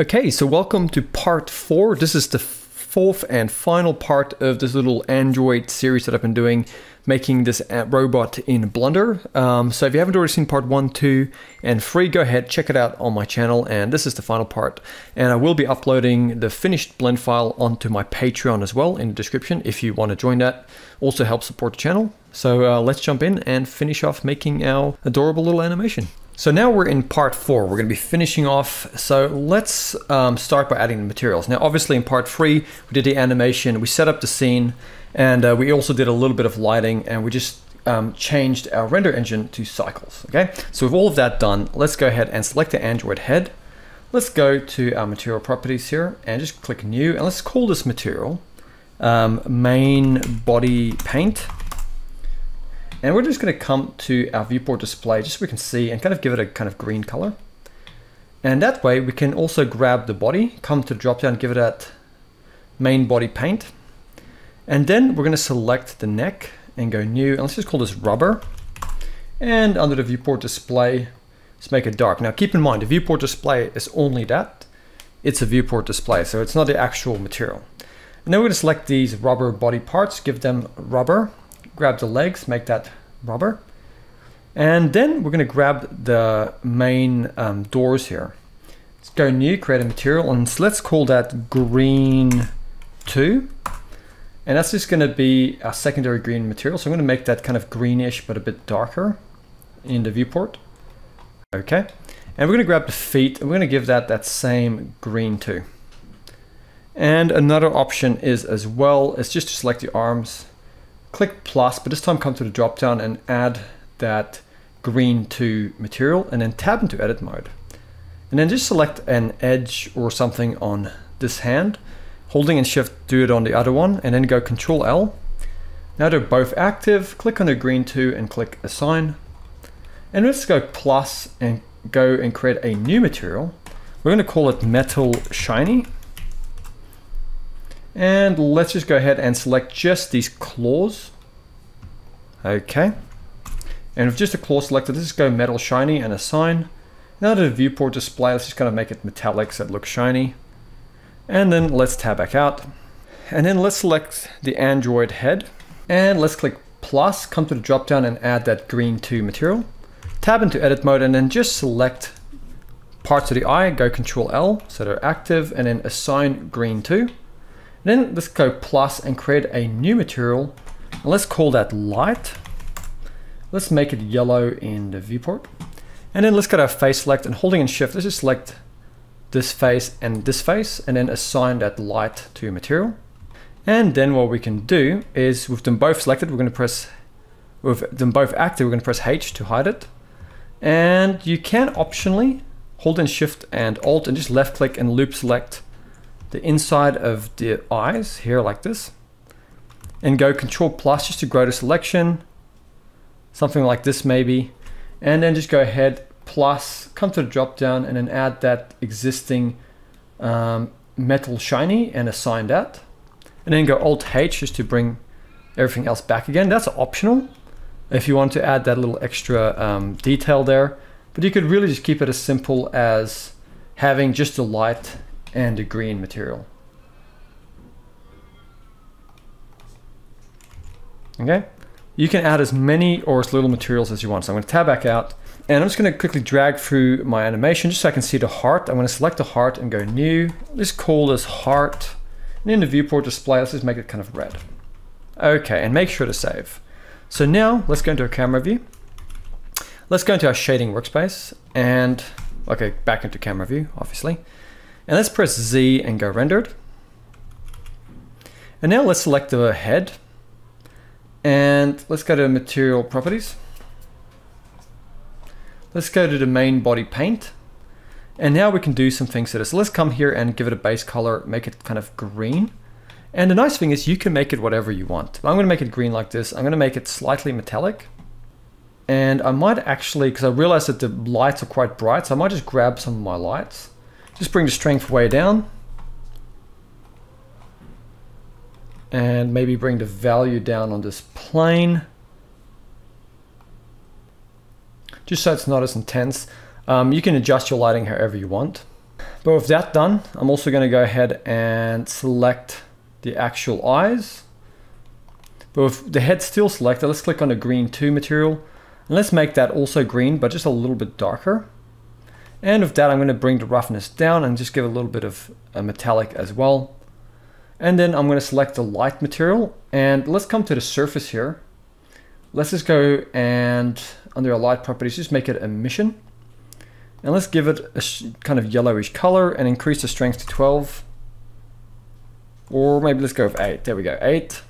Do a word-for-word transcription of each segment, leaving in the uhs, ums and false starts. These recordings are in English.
Okay, so welcome to part four. This is the fourth and final part of this little Android series that I've been doing, making this robot in Blender. Um, so if you haven't already seen part one, two, and three, go ahead, check it out on my channel. And this is the final part. And I will be uploading the finished blend file onto my Patreon as well in the description if you want to join that. Also help support the channel. So uh, let's jump in and finish off making our adorable little animation. So now we're in part four, we're gonna be finishing off. So let's um, start by adding the materials. Now, obviously in part three, we did the animation, we set up the scene, and uh, we also did a little bit of lighting, and we just um, changed our render engine to cycles, okay? So with all of that done, let's go ahead and select the Android head. Let's go to our material properties here and just click new, and let's call this material um, main body paint. And we're just gonna come to our viewport display just so we can see and kind of give it a kind of green color. And that way we can also grab the body, come to the dropdown, give it that main body paint. And then we're gonna select the neck and go new, and let's just call this rubber. And under the viewport display, let's make it dark. Now keep in mind, the viewport display is only that. It's a viewport display, so it's not the actual material. And then we're gonna select these rubber body parts, give them rubber. Grab the legs, make that rubber. And then we're gonna grab the main um, doors here. Let's go new, create a material, and so let's call that green two. And that's just gonna be our secondary green material. So I'm gonna make that kind of greenish, but a bit darker in the viewport. Okay, and we're gonna grab the feet, and we're gonna give that that same green two. And another option is as well, is just to select the arms. Click plus, but this time come to the drop down and add that green to material, and then tab into edit mode. And then just select an edge or something on this hand, holding and shift do it on the other one, and then go control L. Now they're both active, click on the green two and click assign. And let's go plus and go and create a new material. We're gonna call it metal shiny. And let's just go ahead and select just these claws. Okay. And with just a claw selected, let's just go metal shiny and assign. Now to the viewport display, let's just kind of make it metallic so it looks shiny. And then let's tab back out. And then let's select the Android head. And let's click plus, come to the drop down and add that green to material. Tab into edit mode and then just select parts of the eye, go control L so they're active, and then assign green to. Then let's go plus and create a new material. And let's call that light. Let's make it yellow in the viewport. And then let's go to our face select, and holding and shift, let's just select this face and this face, and then assign that light to material. And then what we can do is with them both selected, we're gonna press, with them both active, we're gonna press H to hide it. And you can optionally hold and shift and alt and just left click and loop select the inside of the eyes here like this, and go control plus just to grow the selection, something like this maybe, and then just go ahead plus, come to the drop down and then add that existing um, metal shiny and assign that, and then go alt H just to bring everything else back again. That's optional if you want to add that little extra um, detail there, but you could really just keep it as simple as having just the light and a green material. Okay, you can add as many or as little materials as you want. So I'm going to tab back out, and I'm just going to quickly drag through my animation just so I can see the heart. I'm going to select the heart and go new. Let's call this heart, and in the viewport display, let's just make it kind of red. Okay, and make sure to save. So now let's go into our camera view. Let's go into our shading workspace, and okay, back into camera view, obviously. And let's press Z and go rendered. And now let's select the head. And let's go to material properties. Let's go to the main body paint. And now we can do some things to this. So let's come here and give it a base color, make it kind of green. And the nice thing is you can make it whatever you want. I'm gonna make it green like this. I'm gonna make it slightly metallic. And I might actually, because I realized that the lights are quite bright, so I might just grab some of my lights. Just bring the strength way down. And maybe bring the value down on this plane. Just so it's not as intense. Um, you can adjust your lighting however you want. But with that done, I'm also going to go ahead and select the actual eyes. But with the head still selected, let's click on the green two material. And let's make that also green, but just a little bit darker. And with that, I'm going to bring the roughness down and just give a little bit of a metallic as well. And then I'm going to select the light material. And let's come to the surface here. Let's just go and under our light properties, just make it emission. And let's give it a kind of yellowish color and increase the strength to twelve. Or maybe let's go with eight. There we go, eight.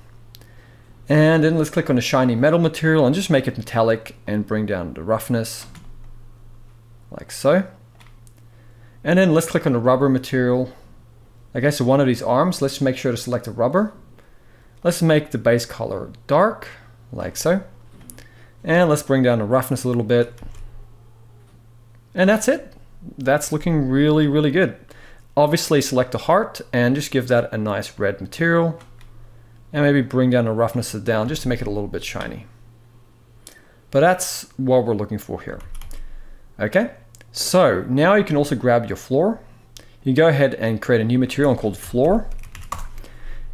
And then let's click on the shiny metal material and just make it metallic and bring down the roughness, like so. And then let's click on the rubber material. Okay, so one of these arms, let's make sure to select the rubber. Let's make the base color dark, like so. And let's bring down the roughness a little bit. And that's it. That's looking really, really good. Obviously select the heart and just give that a nice red material. And maybe bring down the roughness down just to make it a little bit shiny. But that's what we're looking for here. Okay, so now you can also grab your floor. You go ahead and create a new material called floor.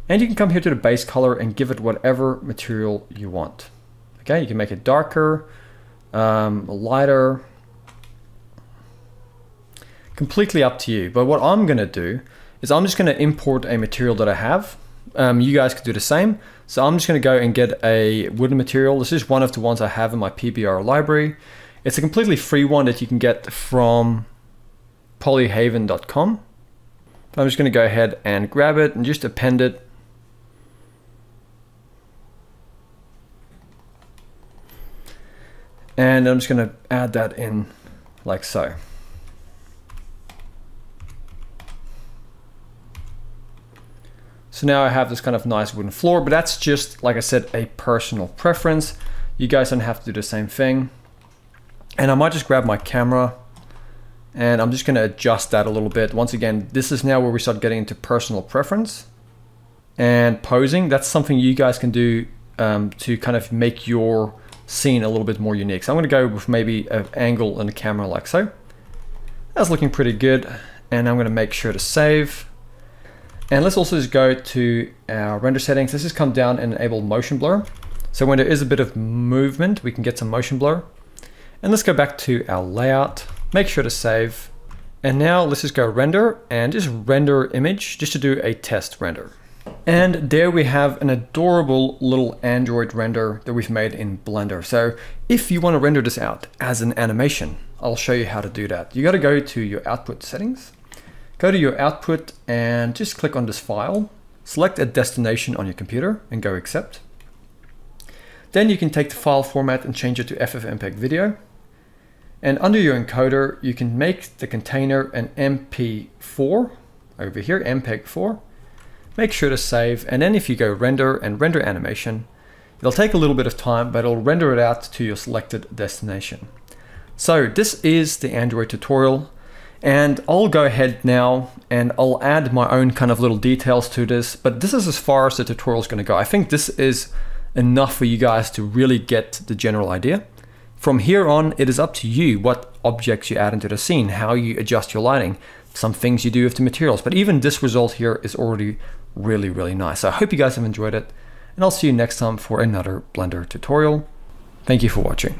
And you can come here to the base color and give it whatever material you want. Okay, you can make it darker, um, lighter, completely up to you. But what I'm gonna do is I'm just gonna import a material that I have. Um, you guys could do the same. So I'm just gonna go and get a wooden material. This is one of the ones I have in my P B R library. It's a completely free one that you can get from polyhaven dot com. I'm just gonna go ahead and grab it and just append it. And I'm just gonna add that in like so. So now I have this kind of nice wooden floor, but that's just, like I said, a personal preference. You guys don't have to do the same thing. And I might just grab my camera and I'm just gonna adjust that a little bit. Once again, this is now where we start getting into personal preference and posing. That's something you guys can do um, to kind of make your scene a little bit more unique. So I'm gonna go with maybe an angle and a camera like so. That's looking pretty good. And I'm gonna make sure to save. And let's also just go to our render settings. Let's just come down and enable motion blur. So when there is a bit of movement, we can get some motion blur. And let's go back to our layout, make sure to save. And now let's just go render and just render image just to do a test render. And there we have an adorable little Android render that we've made in Blender. So if you want to render this out as an animation, I'll show you how to do that. You got to go to your output settings, go to your output and just click on this file, select a destination on your computer and go accept. Then you can take the file format and change it to F F mpeg video. And under your encoder, you can make the container an M P four over here, M P E G four. Make sure to save. And then if you go render and render animation, it'll take a little bit of time, but it'll render it out to your selected destination. So this is the Android tutorial. And I'll go ahead now and I'll add my own kind of little details to this, but this is as far as the tutorial is going to go. I think this is enough for you guys to really get the general idea. From here on, it is up to you what objects you add into the scene, how you adjust your lighting, some things you do with the materials, but even this result here is already really, really nice. So I hope you guys have enjoyed it and I'll see you next time for another Blender tutorial. Thank you for watching.